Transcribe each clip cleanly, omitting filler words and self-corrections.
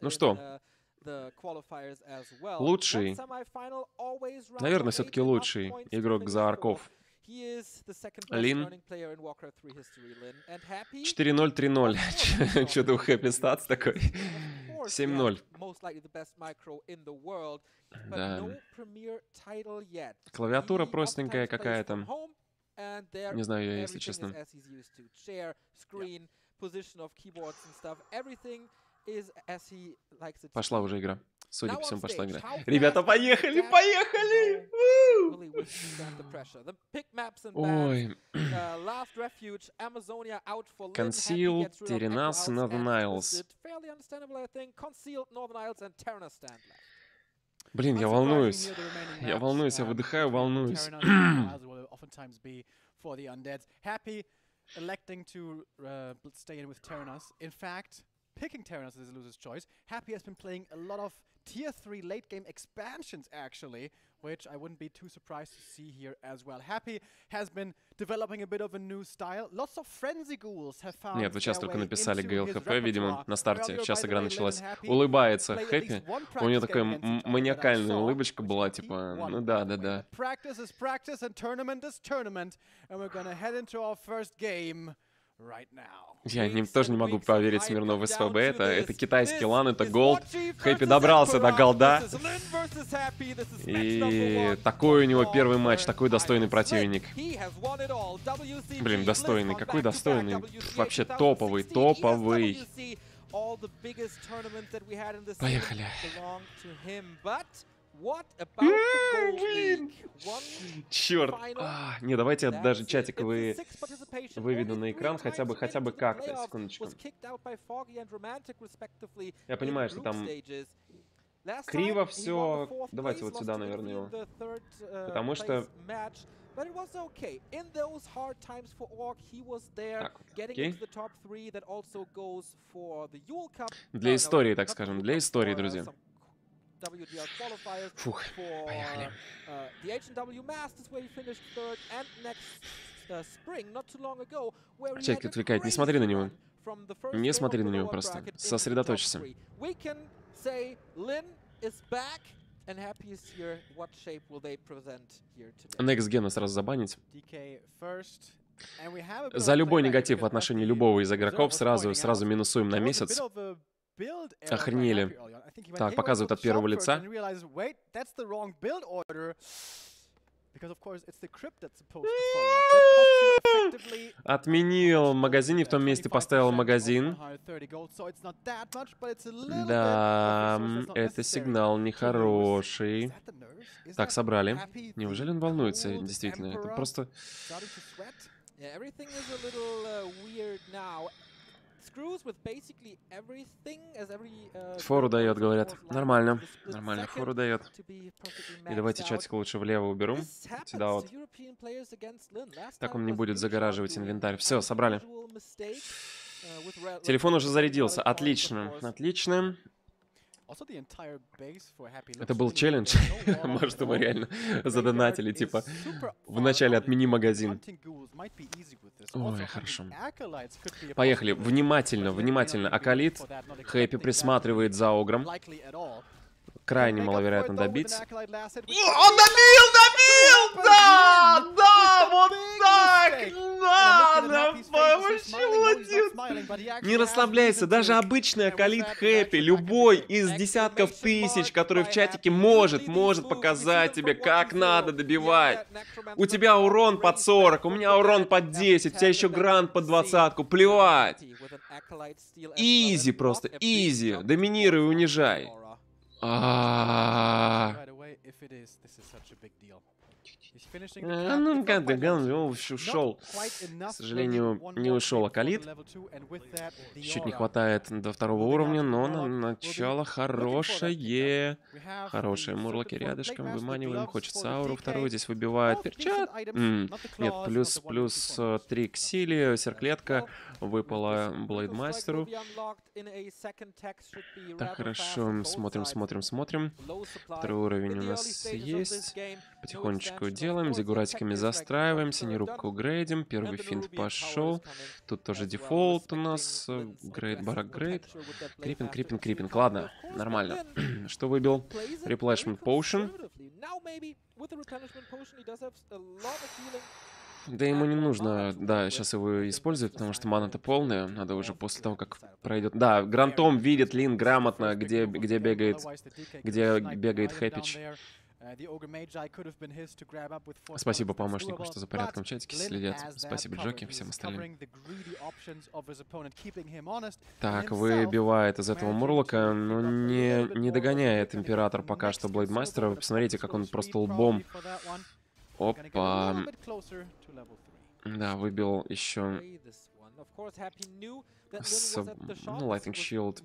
Ну что? Лучший. Наверное, все-таки лучший игрок за Арков. Лин. 4-0-3-0. Что-то у Happy Stats такой. 7-0. Да. Клавиатура простенькая какая-то. Не знаю я, если честно. Пошла уже игра. Судя по всему, пошла игра. Ребята, поехали, поехали! Ой. Conceal, Terranas, Northern Isles. Блин, я волнуюсь. Я волнуюсь, я выдыхаю, волнуюсь. Picking Terranas is a loser's choice. Happy has been playing a lot of tier 3 late game expansions actually, which I wouldn't be too surprised to see here as well. Happy has been developing a bit of a new style. Lots of frenzy ghouls have found. Нет, вы сейчас только написали GLHP, видимо, на старте. Сейчас игра началась. Улыбается Happy. У нее такая маниакальная улыбочка была, типа, ну да, да, да. Practice is practice and tournament is tournament, and we're gonna head into our first game. Я тоже не могу поверить Смирнов в СВБ. Это китайский лан, это голд. Хэппи добрался до голда. И такой у него первый матч, такой достойный противник. Блин, достойный, какой достойный. Вообще топовый, топовый. Поехали. Блин! Черт! Не, давайте даже чатик выведу на экран хотя бы как-то. Секундочку. Я понимаю, что там криво все. Давайте вот сюда, наверное, его. Потому что... But it was okay. In those hard times for Orc, he was there, getting into the top 3. That also goes for the Yule Cup. Для истории, так скажем, для истории, друзья. Фух, поехали. Чатик отвлекает, не смотри на него. Не смотри на него просто. Сосредоточься. Next Gen сразу забанить. За любой негатив в отношении любого из игроков сразу минусуем на месяц. Охренели. Так, показывают от первого лица. Отменил магазин, не в том месте поставил магазин. Да, это сигнал нехороший. Так, собрали. Неужели он волнуется? Действительно, это просто... Фору дает, говорят. Нормально, нормально, фору дает. И давайте чатик лучше влево уберу. Сюда вот. Так он не будет загораживать инвентарь. Все, собрали. Телефон уже зарядился. Отлично, отлично. Это был челлендж. Может, ему реально задонатили, типа, вначале отмени магазин. Ой, хорошо. Поехали. Внимательно, внимательно. Акалит. Хэппи присматривает за Огром. Крайне маловероятно добить. Он добил, добил! Да, да, вот так! Да, молодец! Не расслабляйся, даже обычный Акалит Хэппи, любой из десятков тысяч, который в чатике может показать тебе, как надо добивать. У тебя урон под 40, у меня урон под 10, у тебя еще грант под 20, плевать. Изи просто, изи, доминируй и унижай. Ну, Гандаган, он ушел. К сожалению, не ушел Акалит. Чуть не хватает до второго уровня, но на начало хорошее. Хорошие мурлоки рядышком, выманиваем. Хочется ауру вторую, здесь выбивает перчат. Нет, плюс 3 к силе, серклетка выпала Блейдмастеру. Так, хорошо, смотрим. Второй уровень у нас есть. Потихонечку делаем, зигуратиками застраиваемся, нерубку грейдим. Первый финт пошел. Тут тоже дефолт у нас. Грейд, барак, грейд. Крипинг. Ладно, нормально. Что выбил? Реплешмент Potion. Да ему не нужно, да, сейчас его использовать, потому что мана-то полная, надо уже после того, как пройдет... Да, Грантом видит Лин грамотно, где бегает Хэппич. Спасибо помощнику, что за порядком в чатике следят. Спасибо Джоки, всем остальным. Так, выбивает из этого Мурлока, но не догоняет Император пока что Блейдмастера. Вы посмотрите, как он просто лбом... Опа. Да, выбил еще... Ну, Lightning Shield.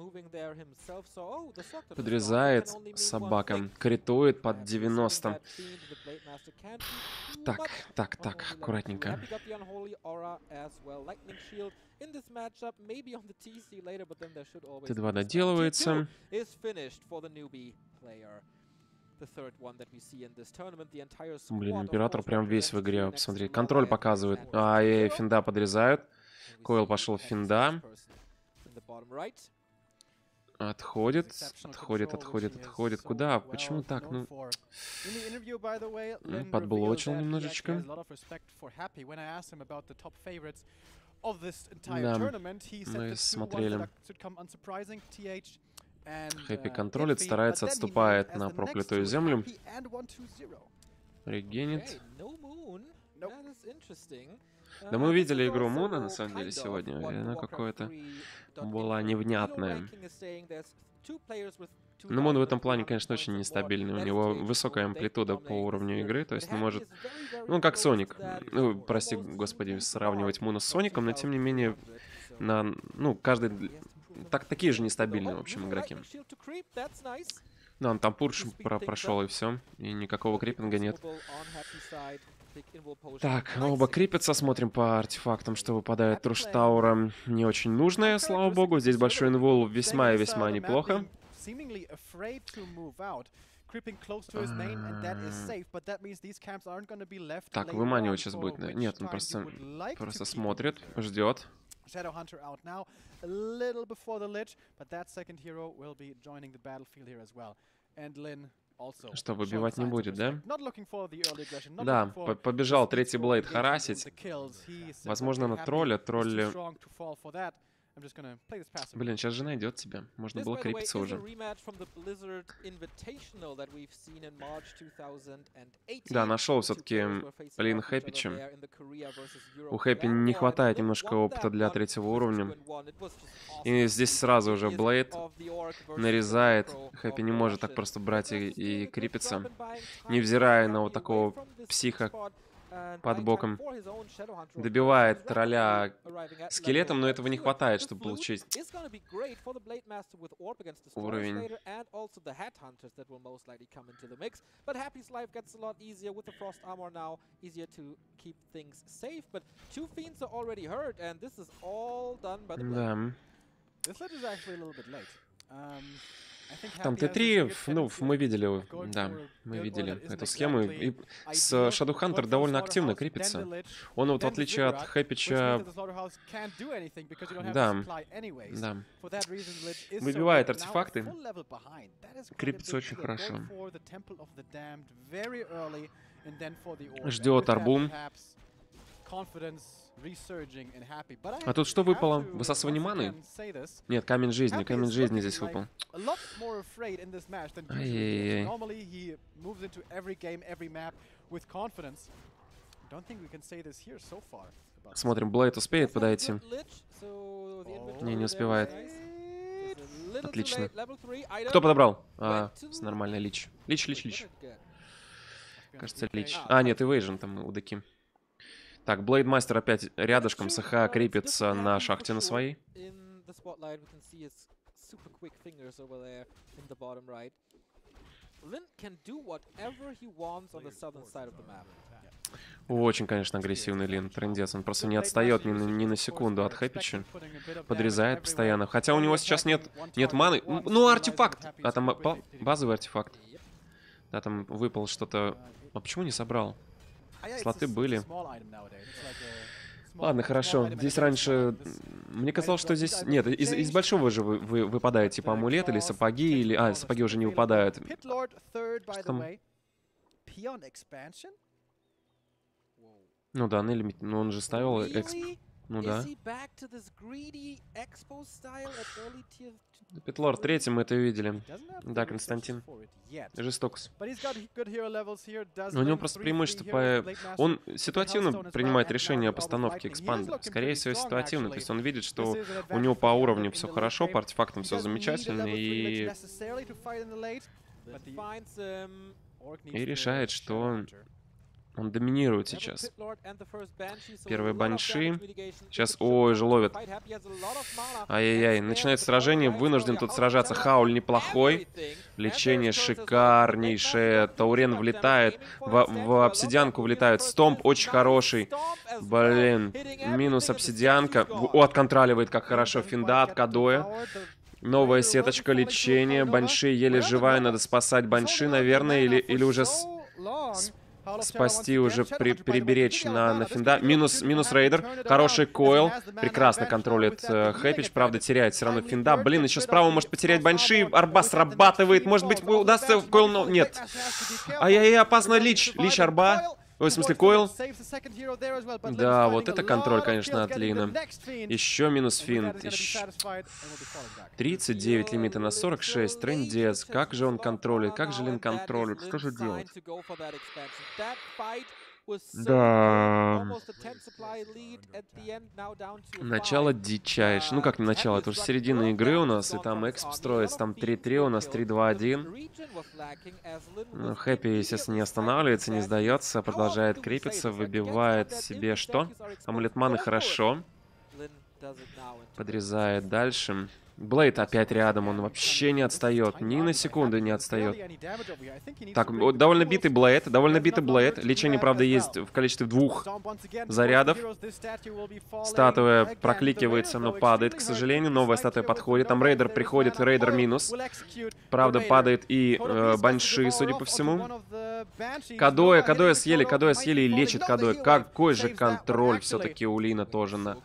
Подрезает собака. Критует под 90. Так, аккуратненько. Т2 доделывается. Блин, Император прям весь в игре, посмотри. Контроль показывает. Ай, финда подрезают. Койл пошел в финда. Отходит. Куда? Почему так? Ну, подблочил немножечко. Да, мы смотрели. Хэппи контролит, старается, отступает на проклятую землю. Регенит. Да мы увидели игру Муна, на самом деле, сегодня. Она какая-то была невнятная. Но Мун в этом плане, конечно, очень нестабильный. У него высокая амплитуда по уровню игры. То есть он может... Ну, как Соник. Ну, прости, господи, сравнивать Муна с Соником, но тем не менее... На... Ну, каждый... Так, такие же нестабильные, в общем, игроки. Да, он там пурш прошел и все. И никакого крипинга нет. Так, оба крипятся. Смотрим по артефактам, что выпадает. Труштаура не очень нужная, слава богу. Здесь большой инвол весьма и весьма неплохо. Так, выманивать сейчас будет. Нет, он просто смотрит, ждет. Что, выбивать не будет, да? Да, побежал третий Блейд харасить. Возможно, на тролля. Блин, сейчас же найдет тебя. Можно было крепиться уже. Да, нашел все-таки Лин Хэппича. У Хэппи не хватает немножко опыта для третьего уровня. И здесь сразу уже Блейд нарезает. Хэппи не может так просто брать и крепиться, невзирая на вот такого психа под боком. Добивает тролля скелетом, но этого не хватает, чтобы получить уровень. Да. Там Т3, ну, мы видели, да, мы видели эту схему, и с Shadow Hunter довольно активно крепится. Он вот в отличие от Хэппича, да, выбивает артефакты, крепится очень хорошо. Ждет арбум. А тут что выпало? Высасывание маны? Нет, камень жизни здесь выпал. Смотрим, Блейд успеет подойти? Не успевает. Отлично. Кто подобрал? Нормальный лич. Кажется, лич... А, нет, Evasion там у Деки. Так, Блейдмастер опять рядышком с ХХ крепится на шахте на своей. Очень, конечно, агрессивный Лин, трындец. Он просто не отстает ни на секунду от Хэппича. Подрезает постоянно. Хотя у него сейчас нет маны. Ну, артефакт! А там базовый артефакт. Да, там выпал что-то... А почему не собрал? Слоты были. Ладно, хорошо. Здесь раньше... Мне казалось, что здесь... Нет, из большого же выпадает, типа, амулет или сапоги, или... А, сапоги уже не выпадают. Что там? Ну да, но он же ставил эксп. Ну да. Питлор, третьим мы это видели. Да, Константин. Жестокс. Но у него просто преимущество по... Он ситуативно принимает решение о постановке экспанда. Скорее всего, ситуативно. То есть он видит, что у него по уровню все хорошо, по артефактам все замечательно, и решает, что... Он доминирует сейчас. Первые банши. Сейчас, ой, же ловит. Ай-яй-яй. Начинается сражение. Вынужден тут сражаться. Хауль неплохой. Лечение шикарнейшее. Таурен влетает. В обсидианку влетает. Стомп очень хороший. Блин. Минус обсидианка. О, отконтроливает, как хорошо. Финда от Кадоя. Новая сеточка лечения. Банши еле живая. Надо спасать банши, наверное. Или уже... Спасти уже, приберечь на финда. Минус рейдер. Хороший койл. Прекрасно контролит Хэппич. Правда, теряет все равно финда. Блин, еще справа может потерять банши. Арба срабатывает. Может быть, удастся в койл, но нет. Ай-яй-яй, опасно. Лич арба. Ой, в смысле, койл. Да, вот это контроль, конечно, от Лина. Еще минус финт. 39 лимита на 46. Трындец. Как же он контролит? Как же Лин контролит? Что же делать? Да. Начало дичайшее. Ну, как не начало, это уже середина игры у нас, и там эксп строится, там 3-3, у нас 3-2-1. Хэппи, естественно, не останавливается, не сдается, продолжает крепиться, выбивает себе что? Амулет маны хорошо. Подрезает дальше. Блейд опять рядом, он вообще не отстает, ни на секунду не отстает. Так, довольно битый Блейд. Лечение, правда, есть в количестве 2 зарядов. Статуя прокликивается, но падает, к сожалению. Новая статуя подходит, там рейдер приходит, рейдер минус. Правда, падает и банши, судя по всему. Кадоя съели и лечит Кадоя. Какой же контроль все-таки у Лина тоже на...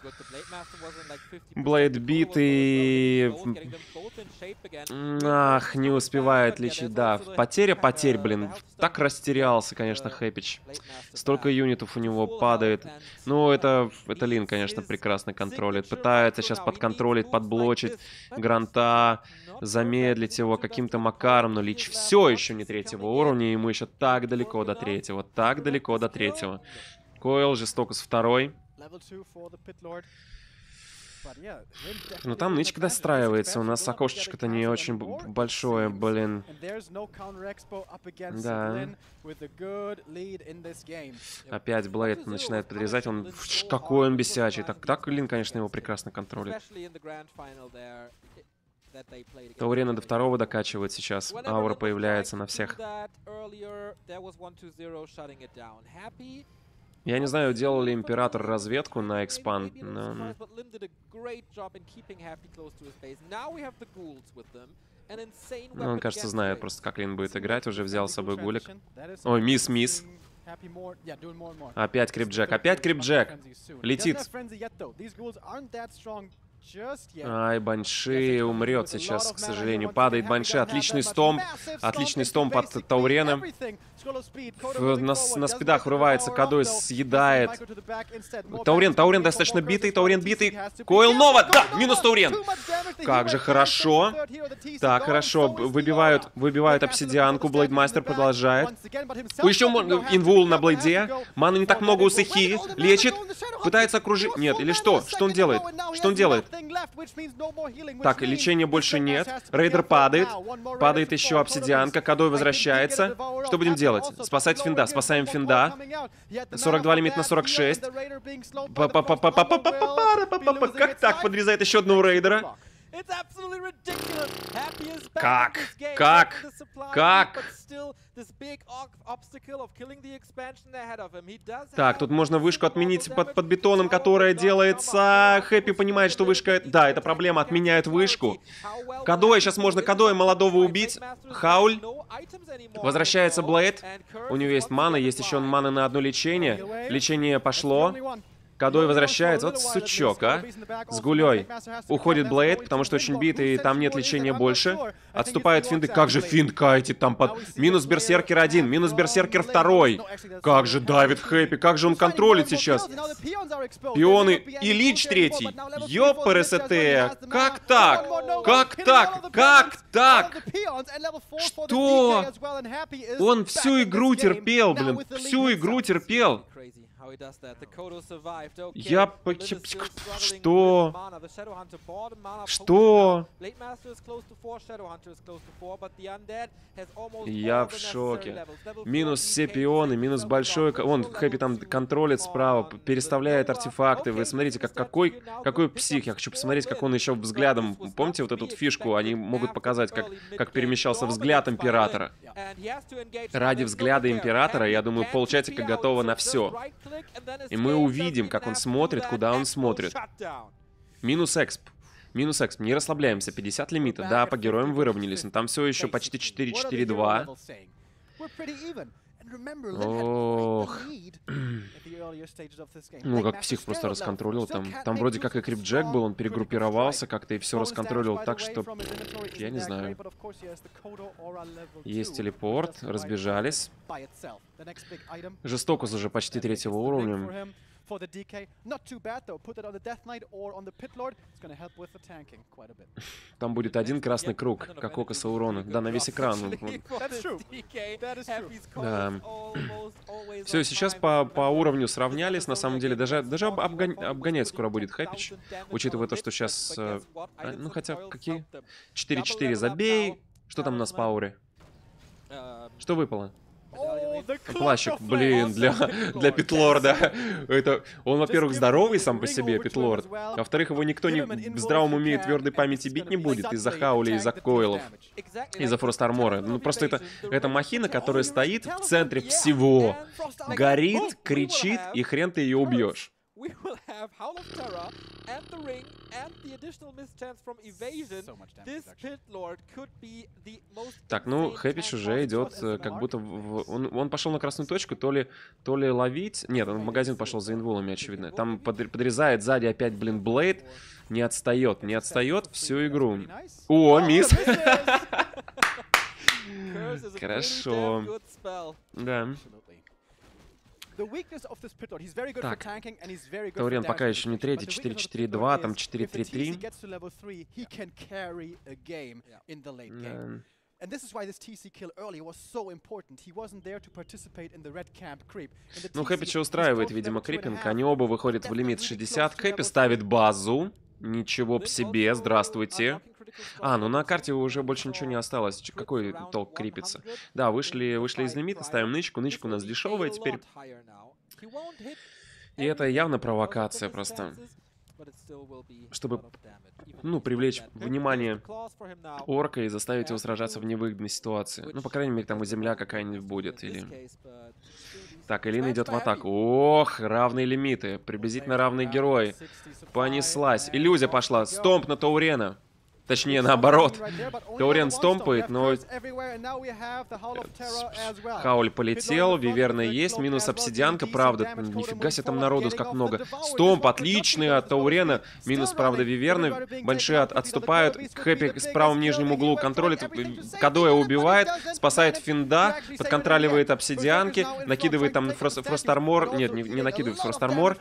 Блейд битый... Ах, не успевает лечить, да. Потеря, блин. Так растерялся, конечно, Хэппич. Столько юнитов у него падает. Ну, это Лин, конечно, прекрасно контролит. Пытается сейчас подконтролить, подблочить Гранта, замедлить его каким-то макаром, но Лич все еще не 3-го уровня, ему еще так далеко до 3-го, так далеко до 3-го. Койл жестоко с 2-й. Но там нычка достраивается, у нас окошечко-то не очень большое, блин. Да. Опять Блейд начинает подрезать, он... Какой он бесячий. Так Лин, конечно, его прекрасно контролит. Таурена до 2-го докачивает сейчас. Аура появляется на всех. Я не знаю, делал ли Император разведку на экспанд, но... Ну, он, кажется, знает просто, как Лин будет играть. Уже взял с собой гулик. Ой, мисс. Опять крипджек. Летит. Ай, банши умрет сейчас, к сожалению. Падает банши. Отличный стомп от Таурена. На спидах врывается, Кадой съедает. Таурен достаточно битый. Койл Нова. Да, минус Таурен. Как же хорошо. Так, хорошо. Выбивают обсидианку. Блейдмастер продолжает. Еще инвул на блейде. Маны не так много у Сихи. Лечит. Пытается окружить. Нет, или что? Что он делает? Так, лечения больше нет. Рейдер падает. Падает еще обсидианка. Кадой возвращается. Что будем делать? Спасать Финда. Спасаем Финда. 42 лимит на 46. Как так? Подрезает еще одного рейдера. Как? Так, тут можно вышку отменить под бетоном, которая делается. Хэппи понимает, что вышка... Да, это проблема, отменяет вышку. Кадоя, сейчас можно Кадоя молодого убить. Хауль. Возвращается Блейд. У него есть мана, есть еще мана на одно лечение. Лечение пошло. Кадой возвращается. Вот сучок, а. С гулей. Уходит Блейд, потому что очень бит, и там нет лечения больше. Отступают финды. Как же финд кайтит там под... Минус Берсеркер 1, минус Берсеркер 2. Как же давит Хэппи, как же он контролит сейчас. Пионы и Лич 3. Ёпрст. Как так? Как так? Как так? Что? Он всю игру терпел, блин. Всю игру терпел. Я... Что? Что? Я в шоке. Минус все пионы, минус большой... Он, Хэппи там контролит справа, переставляет артефакты. Вы смотрите, как, какой псих. Я хочу посмотреть, как он еще взглядом... Помните вот эту фишку? Они могут показать, как перемещался взгляд Императора. Ради взгляда Императора, я думаю, полчатика готово на все. И мы увидим, как он смотрит, куда он смотрит. Минус эксп. Минус эксп. Не расслабляемся. 50 лимита. Да, по героям выровнялись. Но там все еще почти 4-4-2. Ох. Ну, как псих просто расконтролил. Там вроде как и Крипджек был, он перегруппировался как-то и все расконтролил так, что... Я не знаю. Есть телепорт, разбежались. Жестокус уже почти 3-го уровня. Там будет один красный круг, как Око Саурона. Да, на весь экран. Да. Все, сейчас по уровню сравнялись. На самом деле, даже обгонять скоро будет Хэппич. Учитывая то, что сейчас... Ну, хотя, какие? 4-4 забей. Что там у нас по ауре? Что выпало? Плащик, блин, для Питлорда. Это, он, во-первых, здоровый сам по себе, Питлорд. Во-вторых, его никто не в здравом уме и твердой памяти бить не будет из-за Хаули, из-за Койлов, из-за Фрост Армора. Ну, просто это махина, которая стоит в центре всего. Горит, кричит, и хрен ты ее убьешь. Так, ну, Хэппич уже идет, как будто... Он пошел на красную точку, то ли ловить... Нет, он в магазин пошел за инвулами, очевидно. Там подрезает сзади опять, блин, Блейд. Не отстает всю игру. О, мисс! Хорошо. Да. Так, Таурен пока еще не третий, 4-4-2, там 4-3-3. Ну, Хэппича устраивает, видимо, крипинг, они оба выходят в лимит 60, Хэппи ставит базу. Ничего по себе, здравствуйте. А, ну на карте уже больше ничего не осталось. Какой толк крепится? Да, вышли из лимита, ставим нычку. Нычка у нас дешевая теперь. И это явно провокация просто. Чтобы, ну, привлечь внимание орка и заставить его сражаться в невыгодной ситуации. Ну, по крайней мере, там и земля какая-нибудь будет. Или... Так, Элина идет в атаку. Ох, равные лимиты. Приблизительно равные герои. Понеслась. Иллюзия пошла. Стомп на Таурена. Точнее, наоборот. Таурен стомпает, но... Хауль полетел, Виверна есть, минус обсидианка, правда. Нифига себе там народу, как много. Стомп отличный от Таурена, минус, правда, Виверны. Большие отступают, Хэппи с правым нижним углу контролит, Кадоя убивает, спасает Финда, подконтроливает обсидианки, накидывает там Фрост Армор. Нет, не накидывает Фрост Армор.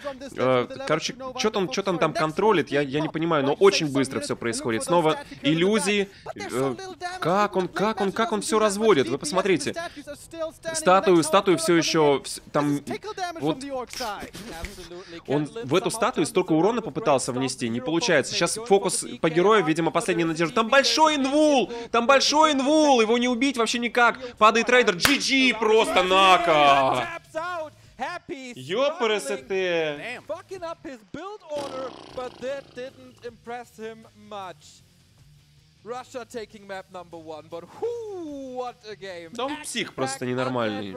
Короче, что-то он там контролит, я не понимаю, но очень быстро все происходит. Снова иллюзиона, иллюзий. Как он все разводит. Вы посмотрите. Статую все еще... Там... Вот. Он в эту статую столько урона попытался внести. Не получается. Сейчас фокус по герою, видимо, последняя надежда. Там большой инвул! Там большой инвул! Его не убить вообще никак. Падает рейдер. GG просто нака! Ёпарасоте! Да он псих просто ненормальный.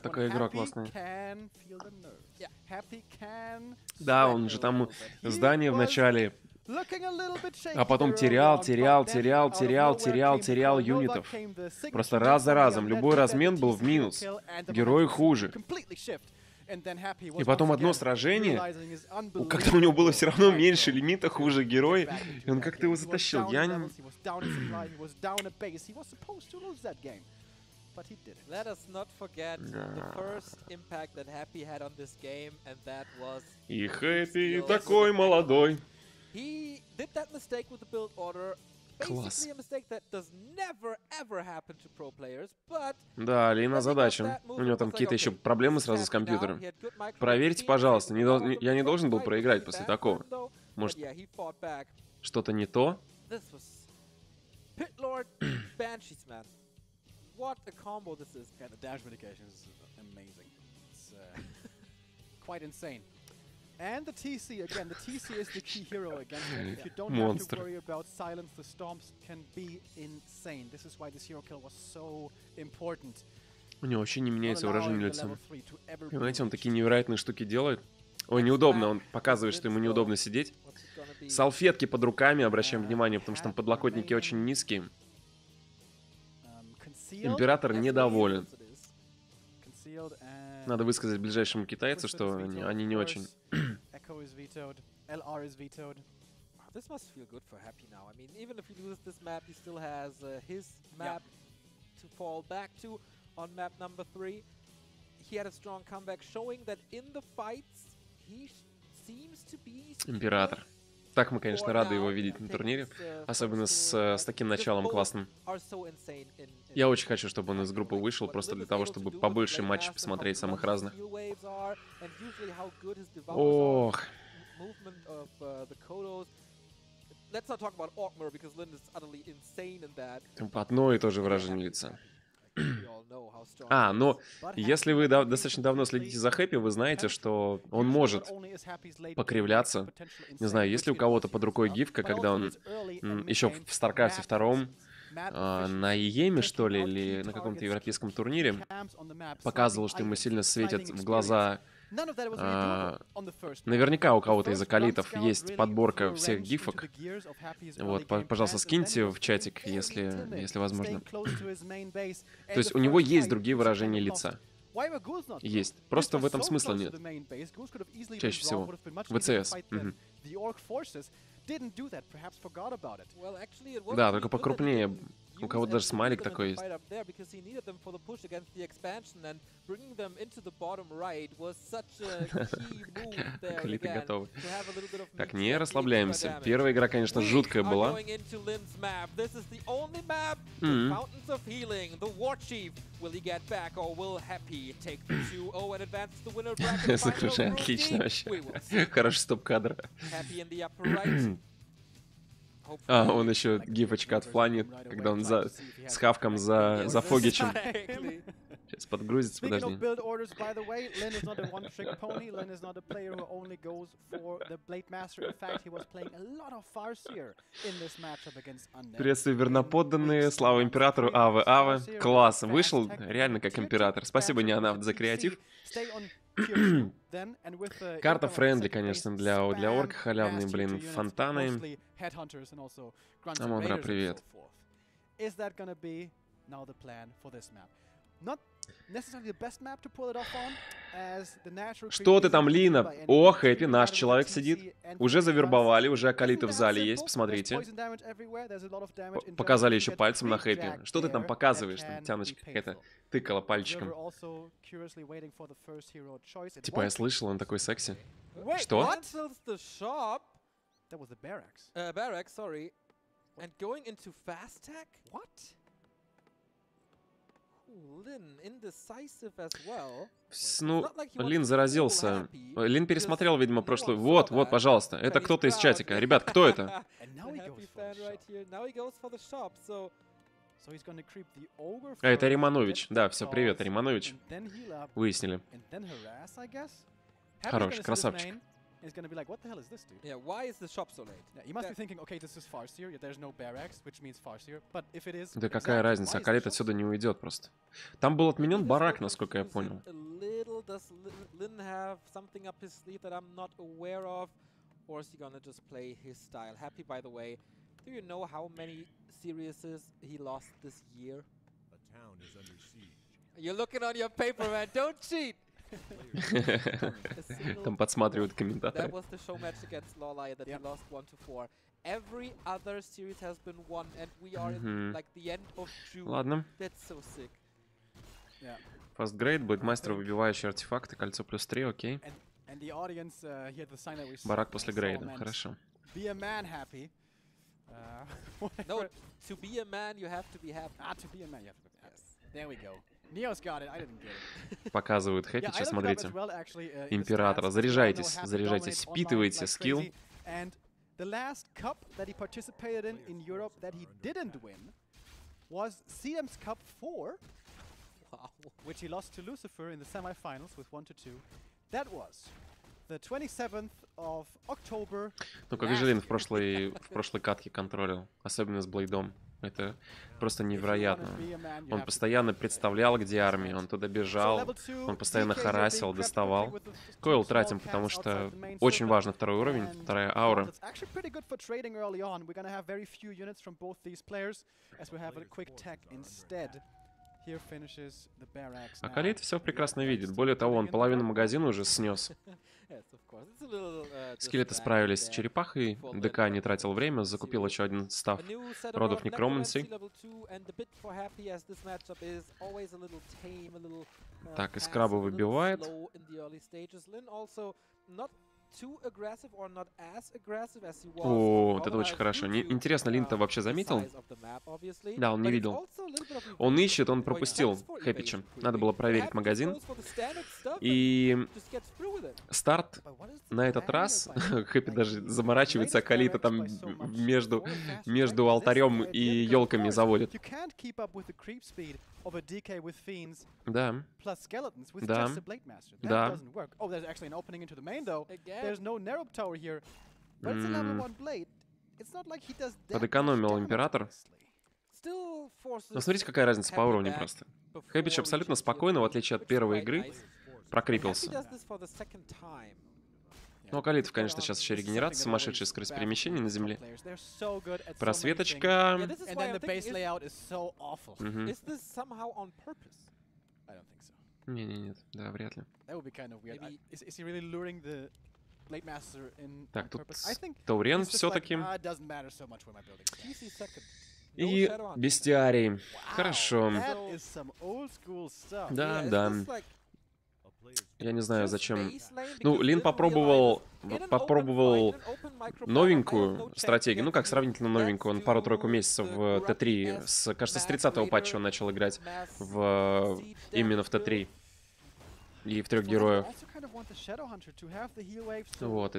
Такая игра классная. Да, он же там здание в начале, а потом терял юнитов. Просто раз за разом. Любой размен был в минус. Герой хуже. И потом одно сражение, когда у него было все равно меньше лимита, хуже герой, и он как-то его затащил. Я не... И Happy такой молодой. Класс. Да, Лин озадачен. У него там какие-то еще проблемы сразу с компьютером. Проверьте, пожалуйста. Я не должен был проиграть после такого. Может, что-то не то? Монстр. У него вообще не меняется выражение лица. Понимаете, он такие невероятные штуки делает. Ой, неудобно, он показывает, что ему неудобно сидеть. Салфетки под руками, обращаем внимание, потому что там подлокотники очень низкие. Император недоволен. Надо высказать ближайшему китайцу, что они не очень. Император. Так мы, конечно, рады его видеть на турнире, особенно с таким началом классным. Я очень хочу, чтобы он из группы вышел, просто для того, чтобы побольше матчей посмотреть самых разных. Ох. Там одно и то же выражение лица. Но если вы достаточно давно следите за Хэппи, вы знаете, что он может покривляться. Не знаю, есть ли у кого-то под рукой гифка, когда он еще в StarCraft II на IEM, что ли, или на каком-то европейском турнире показывал, что ему сильно светят в глаза. Наверняка у кого-то из акколитов есть подборка всех гифок. Вот, пожалуйста, скиньте в чатик, если возможно. То есть у него есть другие выражения лица. Есть. Просто в этом смысла нет. Чаще всего. ВЦС. Да, только покрупнее. У кого-то даже смайлик такой есть. Акколиты готовы. Так, не расслабляемся. Первая игра, конечно, жуткая была. Заключай, отлично вообще. Хороший стоп-кадр. Он еще гифочка от Planet, когда он с хавком за Фогичем. Сейчас подгрузится, подожди. Приветствую, верноподданные. Слава императору. Аве, аве. Класс. Вышел реально как император. Спасибо, Неонавт, за креатив. Карта френдли, конечно, для орка халявные, блин, фонтаны. Амонра, привет. Что ты там, Лина? О, Хэппи, наш человек сидит. Уже завербовали, уже акалиты в зале есть, посмотрите. Показали еще пальцем на Хэппи. Что ты там показываешь? Там тяночка какая-то тыкала пальчиком. Типа я слышал, он такой секси. Что? Ну, Лин заразился. Лин пересмотрел, видимо, прошлый... Вот, вот, пожалуйста. Это кто-то из чатика. Ребят, кто это? А, это Риманович. Да, все, привет, Риманович. Выяснили. Хорош, красавчик. Is going to be like, what the hell is this, dude? Yeah, why is the shop so late? Yeah, you must be thinking, okay, this is Farseer. There's no barracks, which means Farseer. But if it is, да какая разница, Акалит отсюда не уйдет просто. Там был отменен барак, насколько я понял. Happy, by the way. Do you know how many serieses he lost this year? The town is under siege. You're looking on your paper, man. Don't cheat. Там подсматривают комментаторы. Ладно. Фастгрейд, Блэкмастер, выбивающий артефакты, кольцо плюс 3, окей. Барак после грейда, хорошо. Показывают Хэппи, сейчас смотрите. Императора, заряжайтесь, заряжайтесь, впитывайте скилл. Ну, как же Лин в прошлой катке контролил, особенно с Блейдом. Это просто невероятно. Он постоянно представлял, где армия, он туда бежал, он постоянно харасил, доставал. Койл тратим, потому что очень важно второй уровень, вторая аура. А Акалит все прекрасно видит. Более того, он половину магазина уже снес. Скелеты справились с черепахой, ДК не тратил время, закупил еще один став родов некроманси. Так, и скраба выбивает. О, вот это очень хорошо. Интересно, Лин-то вообще заметил? Да, он не видел. Он ищет, он пропустил Хэппича. Надо было проверить магазин. И старт на этот раз. Хэппи даже заморачивается, а Калита там между алтарем и елками заводит. Да. Да. Да. Подэкономил император. Но смотрите, какая разница по уровню просто. Хэппич абсолютно спокойно, в отличие от первой игры, прокрепился. Ну, Акалитов, конечно, сейчас еще регенерация, сумасшедшая скорость перемещения на земле. Просветочка. Не-не-нет, да, вряд ли. Так, тут Таурен все-таки. И бестиарий. Хорошо. Да, да. Я не знаю, зачем. Ну, Лин попробовал новенькую стратегию. Ну, как сравнительно новенькую. Он пару-тройку месяцев в Т3. Кажется, с 30-го патча он начал играть именно в Т3. И в трех героев. Вот,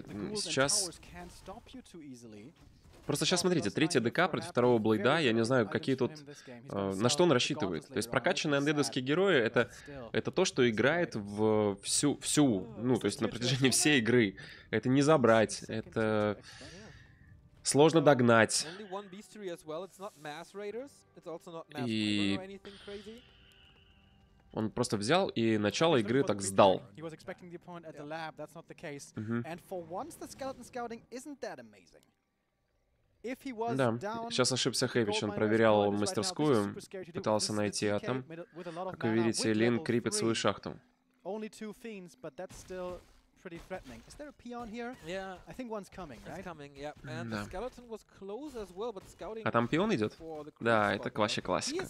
сейчас... Просто сейчас смотрите, третья ДК против второго Блейда, я не знаю, какие тут... на что он рассчитывает. То есть прокачанные андедовские герои — это то, что играет в всю, ну, то есть на протяжении всей игры. Это не забрать, это сложно догнать. И... он просто взял и начало игры так сдал. Да, сейчас ошибся Хэппич, он проверял мастерскую, пытался найти атом. Как вы видите, Лин крепит свою шахту. Only two Fiends, but that's still pretty threatening. Is there a peon here? Yeah. I think one's coming, right? It's coming, yeah. And the skeleton was close as well, but scouting. А там пион идет? Да, это вообще классика.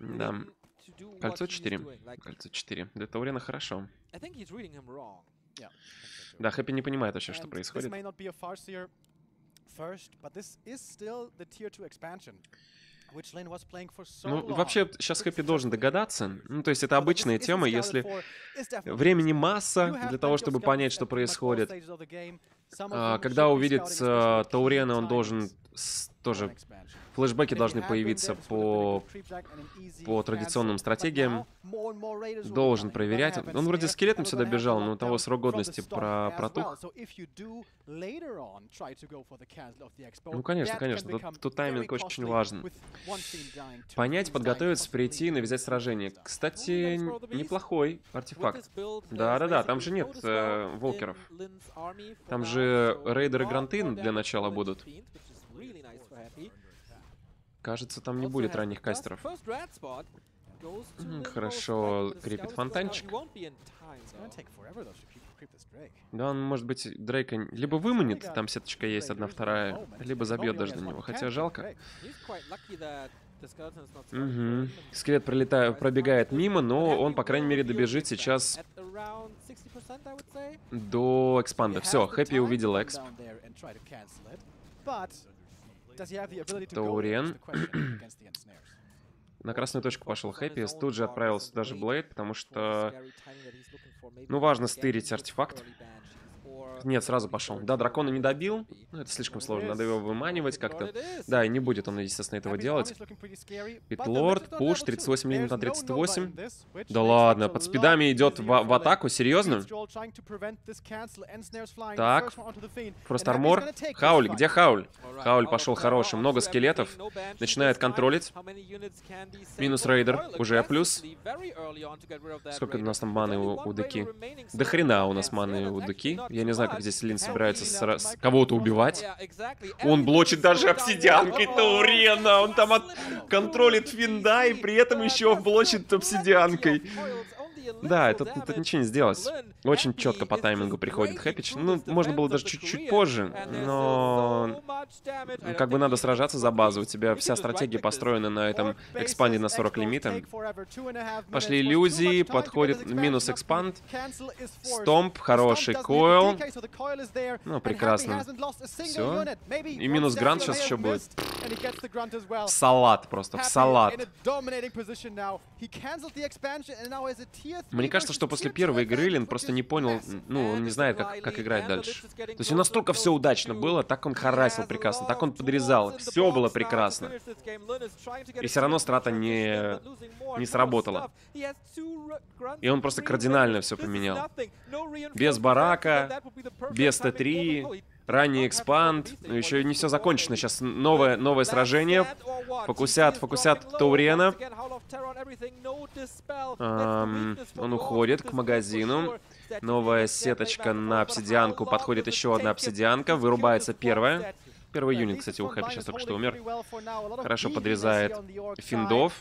Да. Кольцо 4. Кольцо 4. Для Таурена хорошо. Да, Хэппи не понимает вообще, что происходит. Ну, вообще, сейчас Хэппи должен догадаться. Ну, то есть, это обычная тема, если времени масса для того, чтобы понять, что происходит. Когда увидит Таурена, он должен... Тоже флешбеки должны появиться по традиционным стратегиям. Должен проверять. Он вроде скелетом сюда бежал, но у того срок годности протух. Ну, конечно, конечно. Тут тайминг очень важен. Понять, подготовиться, прийти и навязать сражение. Кстати, неплохой артефакт. Да-да-да, там же нет волкеров. Там же рейдеры гранты для начала будут. Кажется, там не будет ранних кастеров. Хорошо, крепит фонтанчик. Да, он, может быть, Дрейка либо выманит, там сеточка есть, одна, вторая, либо забьет даже на него, хотя жалко. Угу. Скелет пробегает мимо, но он, по крайней мере, добежит сейчас до экспанда. Все, Хэппи увидел эксп. Таурен. На красную точку пошел Хэппи, тут же отправился даже Блейд, потому что... Ну, важно стырить артефакт. Нет, сразу пошел. Да, дракона не добил. Ну, это слишком сложно, надо его выманивать как-то. Да, и не будет он, естественно, этого делать. Питлорд, пуш, 38 минут на 38. Да ладно, под спидами идет в атаку, серьезно? Так, просто армор. Хауль, где Хауль? Хауль пошел хороший, много скелетов. Начинает контролить. Минус рейдер, уже плюс. Сколько у нас там маны у Деки? До хрена у нас маны у Деки. Я не знаю, как здесь Лин собирается кого-то убивать. Он блочит даже обсидианкой Таурена. Он там контролит Финда и при этом еще блочит обсидианкой. Да, тут ничего не сделать. Очень четко по таймингу приходит Хэппич. Ну, можно было даже чуть-чуть позже, но... Как бы надо сражаться за базу. У тебя вся стратегия построена на этом экспанде на 40 лимита. Пошли иллюзии, подходит минус экспанд. Стомп, хороший койл. Ну, прекрасно. Все. И минус грант сейчас еще будет. В салат просто, в салат. Мне кажется, что после первой игры Лин просто не понял, ну, он не знает, как играть дальше. То есть у нас только все удачно было, так он харасил прекрасно, так он подрезал, все было прекрасно. И все равно страта не сработала. И он просто кардинально все поменял. Без барака, без Т3, ранний экспанд, еще не все закончено. Сейчас новое сражение. Фокусят Таурена. Он уходит к магазину. Новая сеточка на обсидианку. Подходит еще одна обсидианка. Вырубается первая. Первый юнит, кстати, у Хэппи сейчас только что умер. Хорошо подрезает финдов.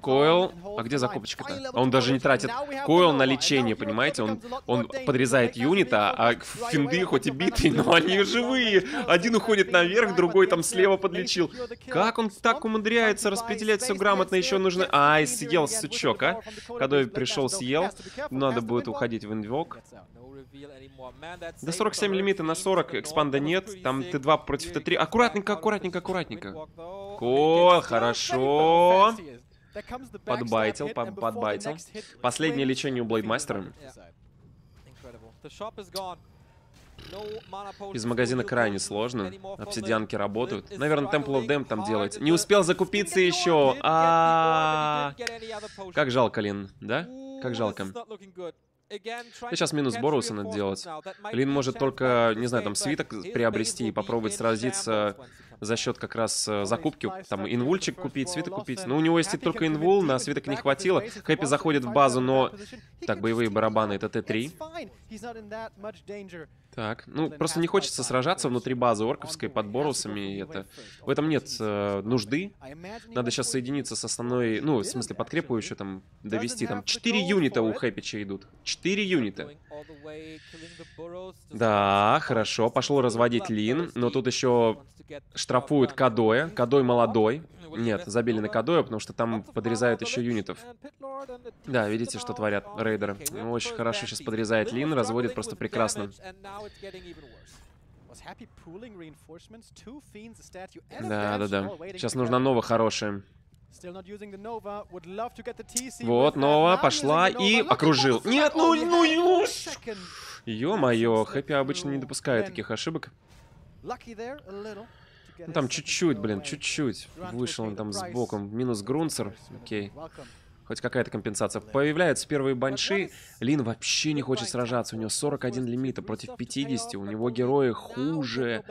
Койл. А где закупочка-то? Он даже не тратит койл на лечение, понимаете? Он подрезает юнита, а финды хоть и битые, но они живые. Один уходит наверх, другой там слева подлечил. Как он так умудряется распределять все грамотно? Еще нужно... Ай, съел сучок, а? Когда пришел, съел. Надо будет уходить в инвок. До 47 лимита на 40, экспанда нет. Там Т2 против Т3. Аккуратненько, аккуратненько, аккуратненько. Койл, хорошо. Подбайтил, подбайтил. Последнее лечение у Блейдмастера. Из магазина крайне сложно. Обсидианки работают. Наверное, Temple of Damned там делается. Не успел закупиться еще. Как жалко, Лин, да? Как жалко. Сейчас минус Боруса надо делать. Лин может только, не знаю, там свиток приобрести и попробовать сразиться за счет как раз закупки, там, инвульчик купить, свиток купить. Но у него есть только инвул, на свиток не хватило. Хэппи заходит в базу, но... Так, боевые барабаны, это Т3. Так, ну, просто не хочется сражаться внутри базы орковской под борусами. Это... В этом нет нужды. Надо сейчас соединиться с основной... Ну, в смысле, подкрепу еще там довести. Там 4 юнита у Хэппича идут. 4 юнита. Да, хорошо. Пошло разводить Лин. Но тут еще штрафуют Кадоя. Кадой молодой. Нет, забили на Кадоя, потому что там подрезают еще юнитов. Да, видите, что творят рейдеры. Ну, очень хорошо сейчас подрезает Лин. Разводит просто прекрасно. Да. Сейчас нужна Нова хорошая. Вот, Нова пошла и окружил. Нет, ну! Ё-моё, Хэппи обычно не допускает таких ошибок. Ну, там чуть-чуть, блин, чуть-чуть. Вышел он там сбоку. Минус Грунцер. Окей. Хоть какая-то компенсация. Появляются первые банши. Лин вообще не хочет сражаться. У него 41 лимита против 50. У него герои хуже.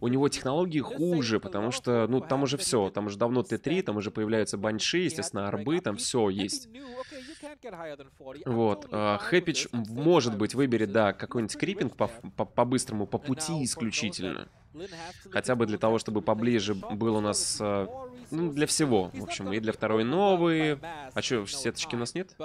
У него технологии хуже, потому что, ну, там уже все. Там уже давно Т3, там уже появляются банши, естественно, арбы, там все есть. Вот. Хэппич, может быть, выберет, да, какой-нибудь крипинг по-быстрому, по пути исключительно. Хотя бы для того, чтобы поближе был у нас... Ну, для всего, в общем, и для второй новые. А что, сеточки у нас нет?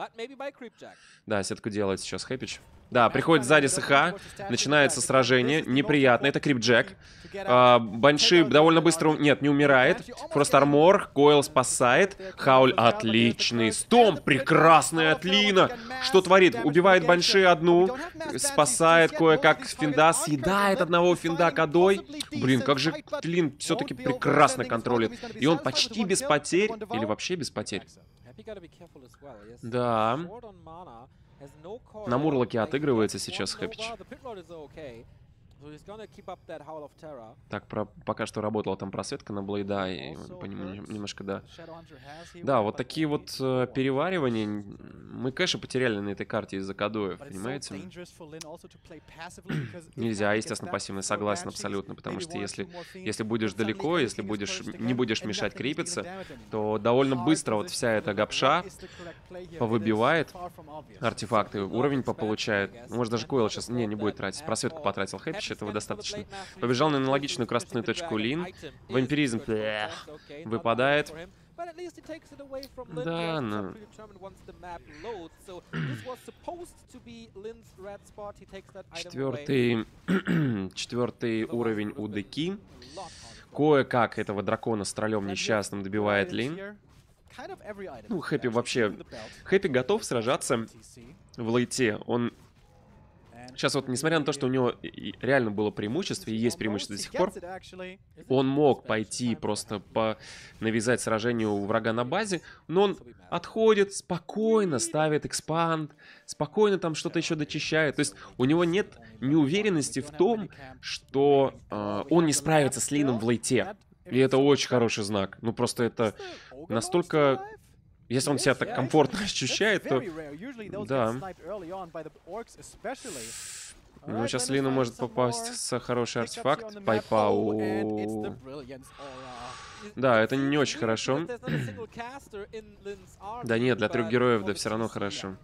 Да, сетку делает сейчас Хэппич. Да, приходит сзади СХ, начинается сражение, неприятно, это Крипджек. Банши довольно быстро, нет, не умирает. Фрост Армор, Койл спасает. Хауль отличный, Стом прекрасный от Лина. Что творит? Убивает Банши одну, спасает кое-как Финда, съедает одного Финда Кадой. Блин, как же Лин все-таки прекрасно контролит. И он почти без потерь, или вообще без потерь. Да. На Мурлоке отыгрывается сейчас Хэппич. Так, пока что работала там просветка на Блейда, и по нему немножко, да. Да, вот такие вот переваривания. Мы кэши потеряли на этой карте из-за Кадоев, понимаете? Нельзя, естественно, пассивно, согласен абсолютно, потому что если будешь далеко, если не будешь мешать крепиться, то довольно быстро вот вся эта гапша повыбивает артефакты, уровень пополучает. Может, даже Койл сейчас... Не будет тратить. Просветку потратил Хэппич. Этого достаточно. Побежал на аналогичную красную точку Лин. Вампиризм выпадает. Да, ну. Четвертый уровень у Деки. Кое-как этого дракона с троллем несчастным добивает Лин. Ну, Хэппи вообще... Хэппи готов сражаться в лейте. Он... Сейчас вот, несмотря на то, что у него реально было преимущество, и есть преимущество до сих пор, он мог пойти просто навязать сражению у врага на базе, но он отходит, спокойно ставит экспанд, спокойно там что-то еще дочищает. То есть у него нет неуверенности в том, что он не справится с Лином в лейте. И это очень хороший знак. Ну просто это настолько... Если он себя так комфортно ощущает, то... Да. Ну, сейчас Лину может попасть с хороший артефакт. Пайпау. Да, это не очень хорошо. Да нет, для трех героев, да, все равно хорошо.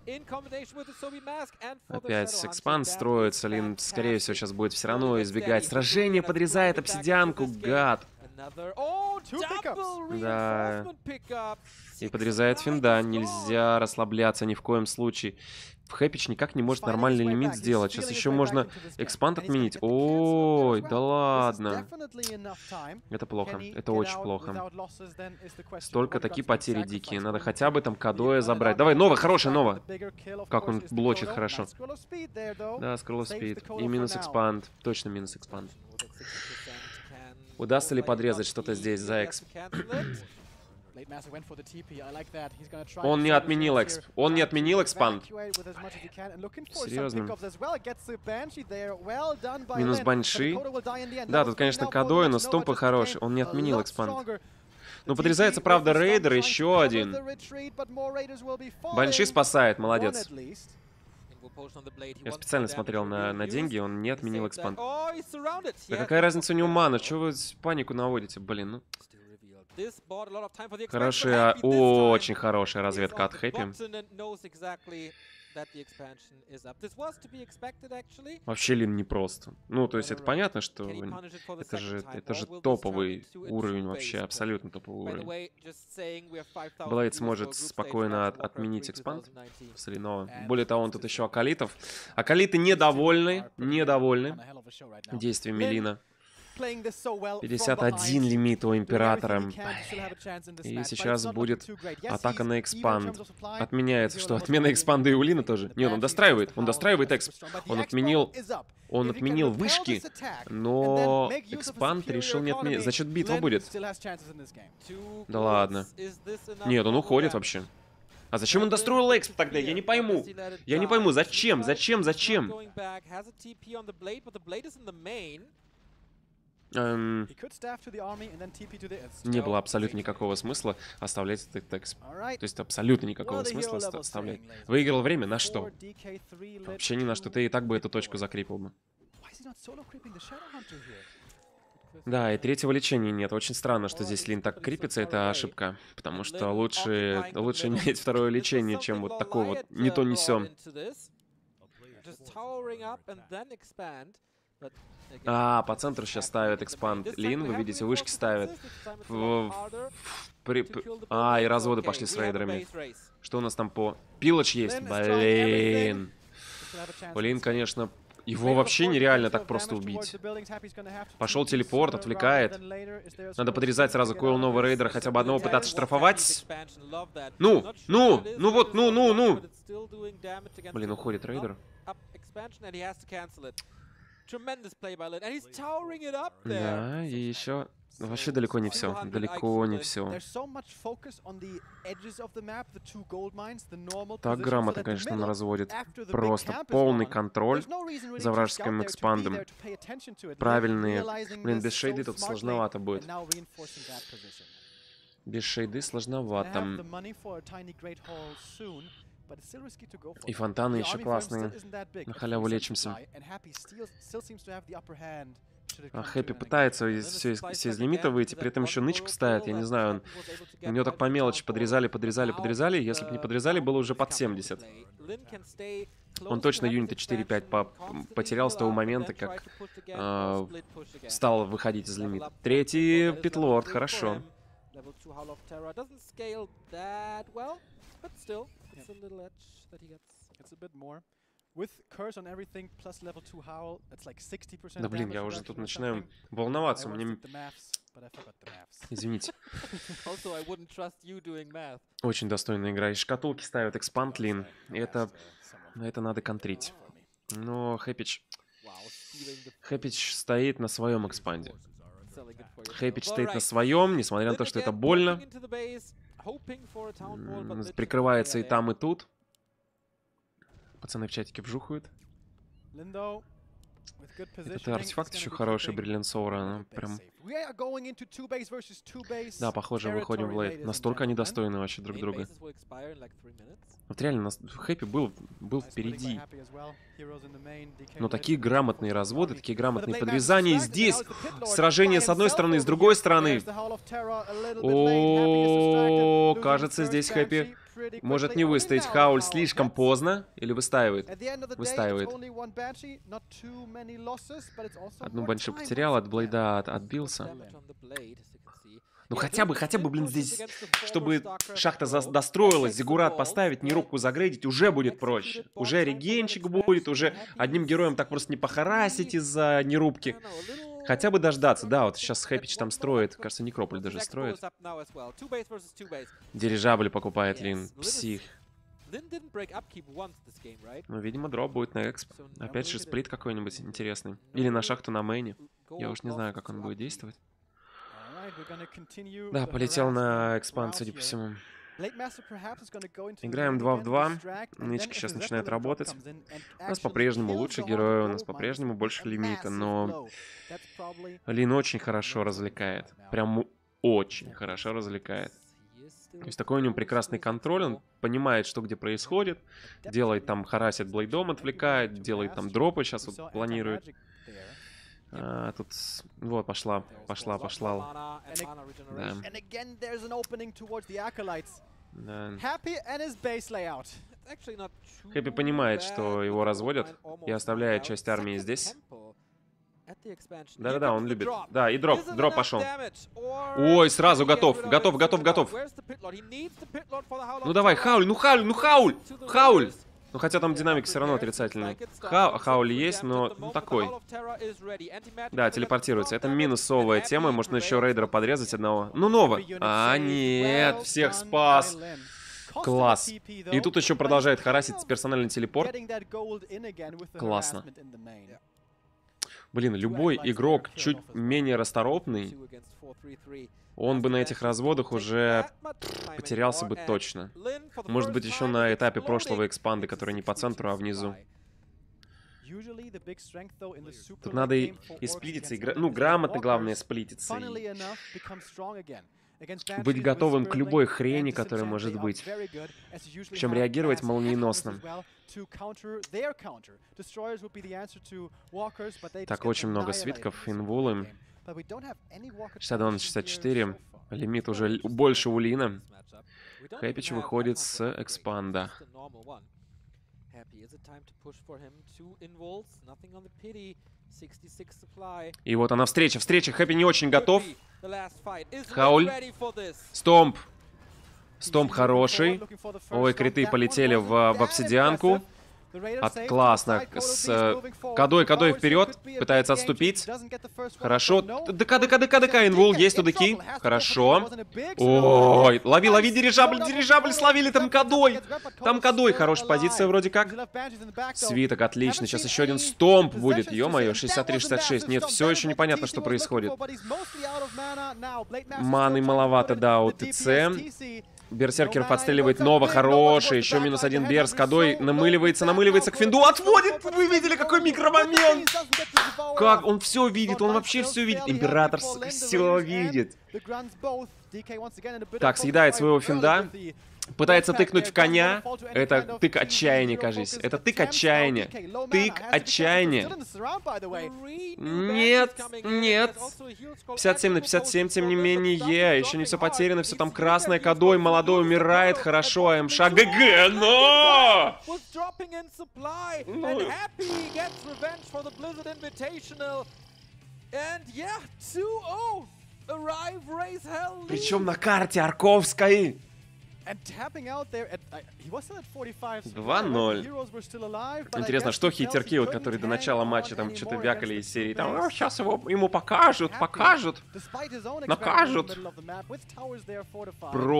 Опять экспанд строится. Лин, скорее всего, сейчас будет все равно избегать. Сражение подрезает обсидианку, гад. Да. И подрезает Финда. Нельзя расслабляться ни в коем случае. Хэппич никак не может нормальный лимит сделать. Сейчас еще можно экспанд отменить. Ой, да ладно. Это плохо. Это очень плохо. Столько такие потери дикие. Надо хотя бы там Кадоя забрать. Давай, Нова, хорошая Нова. Как он блочит хорошо. Да, Scroll of Speed. И минус экспанд. Точно минус экспанд. Удастся ли подрезать что-то здесь за эксп? Он не отменил эксп. Он не отменил экспанд. Серьезно. Минус банши. Да, тут, конечно, Кадоя, но стомпа хороший. Он не отменил экспанд. Ну, подрезается, правда, рейдер еще один. Банши спасает, молодец. Я специально смотрел на деньги, он не отменил экспанд. Да какая разница у него мана? Чего вы панику наводите, блин? Ну. Хорошая, очень хорошая разведка от Хэппи. Вообще Лин непросто. Ну, то есть это понятно, что это же топовый уровень, вообще абсолютно топовый уровень. Блейд сможет спокойно отменить экспанд Соринова. Более того, он тут еще Акалитов. Акалиты недовольны действиями Лина. 51 лимит у Императора. И сейчас будет атака на экспанд. Отменяется, что отмена экспанда и у Лина тоже. Нет, он достраивает эксп. Он отменил вышки, но экспанд решил не отменить. За счет битва будет. Да ладно. Нет, он уходит вообще. А зачем он достроил эксп тогда? Я не пойму. Зачем? Не было абсолютно никакого смысла оставлять этот эксп. То есть абсолютно никакого смысла оставлять. Выиграл время на что? Вообще ни на что. Ты и так бы эту точку закрепил бы. Да, и третьего лечения нет. Очень странно, что здесь Лин так крепится, это ошибка. Потому что лучше иметь второе лечение, чем вот такое вот не то не сё. А, по центру сейчас ставят экспанд Лин, вы видите, вышки ставят. И разводы пошли с рейдерами. Что у нас там по... Пилоч есть? Блин. Блин, конечно, его вообще нереально так просто убить. Пошел телепорт, отвлекает. Надо подрезать сразу койл нового рейдера, хотя бы одного пытаться штрафовать. Ну! Блин, уходит рейдер. Да, и еще... Вообще далеко не все. Так грамотно, конечно, он разводит. Просто полный контроль за вражеским экспандом. Правильные... Блин, без шейды тут сложновато будет. И фонтаны еще классные. На халяву лечимся. А Хэппи пытается все из лимита выйти, при этом еще нычку ставит. Я не знаю, у него так по мелочи подрезали. Если бы не подрезали, было уже под 70. Он точно юнита 4-5 потерял с того момента, как стал выходить из лимита. Третий питлорд, хорошо. Да блин, я уже тут начинаю волноваться, мне... Извините. Очень достойная игра. И шкатулки ставят экспанд Лин. Это надо контрить. Но Хэппич стоит на своем экспанде. Хэппич стоит на своем, несмотря на то, что это больно. Прикрывается и там, и тут. Пацаны в чатике вжухают. Этот артефакт еще хороший, Бриллиант Соура. Прям... Да, похоже, выходим в лейт. Настолько они достойны вообще друг друга. Вот реально, Хэппи был впереди. Но такие грамотные разводы, такие грамотные подрезания здесь. Сражение с одной стороны и с другой стороны. О, кажется, здесь Хэппи может не выстоять. Хауль слишком поздно. Или выстаивает? Выстаивает. Одну банши потерял, от Блейда отбился. Ну хотя бы, блин, здесь, чтобы шахта достроилась, зигурат поставить, не руку загрейдить, уже будет проще. Уже регенчик будет, уже одним героем так просто не похарасить из-за нерубки. Хотя бы дождаться. Да, вот сейчас Хэппич там строит. Кажется, Некрополь даже строит. Дирижабль покупает Лин. Псих. Ну, видимо, дроп будет на эксп. Опять же, сплит какой-нибудь интересный. Или на шахту на мейне. Я уж не знаю, как он будет действовать. Да, полетел на экспанд, судя по всему. Играем 2 в 2. Нычки сейчас начинают работать. У нас по-прежнему лучше герои, у нас по-прежнему больше лимита, но Лин очень хорошо развлекает. Прям очень хорошо развлекает. То есть такой у него прекрасный контроль, он понимает, что где происходит, делает там, харасит блейдом, отвлекает, делает там дропы, сейчас вот планирует. А, тут вот пошла. Да. Да. Хэппи понимает, что его разводят и оставляет часть армии здесь. Да-да-да, он любит. Да, и дроп пошел. Ой, сразу готов. Ну давай, хауль. Ну хотя там динамик все равно отрицательный. Хауль есть, но ну, такой. Да, телепортируется. Это минусовая тема, можно еще рейдера подрезать одного. Ну, ново. А, нет, всех спас. Класс. И тут еще продолжает харасить персональный телепорт. Классно. Блин, любой игрок чуть менее расторопный, он бы на этих разводах уже потерялся бы точно. Может быть, еще на этапе прошлого экспанда, который не по центру, а внизу. Тут надо и сплититься, и ну, грамотно, главное, сплититься. Быть готовым к любой хрени, которая может быть. Причем реагировать молниеносно. Так, очень много свитков, инвулы. 62 на 64. Лимит уже больше у Лина. Хэппич выходит с экспанда. И вот она, встреча. Хэппи не очень готов. Хауль. Стомп хороший. Ой, криты полетели в обсидианку. Классно. С кадой вперед. Пытается отступить. Хорошо. ДК, инвул, есть тудыки. Хорошо. Ой, лови, дирижабль, словили там кадой. Там кадой, хорошая позиция вроде как. Свиток, отлично. Сейчас еще один стомп будет. Ё-моё, 63-66. Нет, все еще непонятно, что происходит. Маны маловато, да, у ТЦ. Берсеркер подстреливает Нова, хороший. Еще минус один Берс. Кадой намыливается к Финду. Отводит! Вы видели, какой микромомент? Как? Он все видит, он вообще все видит. Император все видит. Так, съедает своего Финда. Пытается тыкнуть в коня. Это тык отчаяния, кажись. Тык отчаяния. Нет. 57 на 57, тем не менее. Еще не все потеряно. Все там красное. Кадой молодой умирает. Хорошо. АМШ. ГГ. Но! Причем на карте Арковской. 2-0. Интересно, что хитерки, вот, которые до начала матча там что-то вякали из серии, там, ну, сейчас ему покажут, накажут. Про...